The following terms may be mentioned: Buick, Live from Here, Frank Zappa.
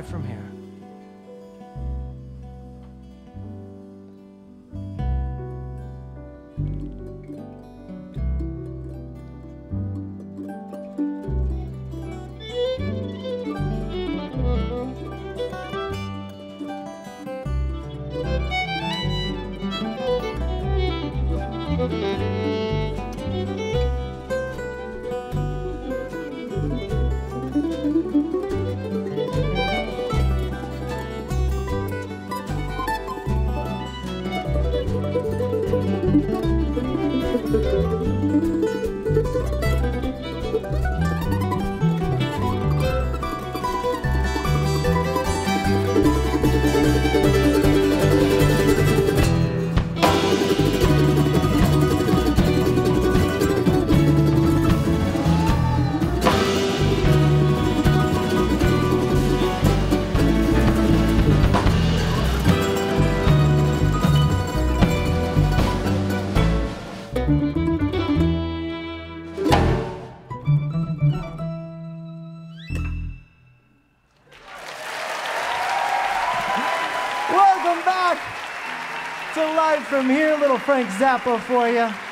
Live from Here. Welcome back to Live from Here, little Frank Zappa for you.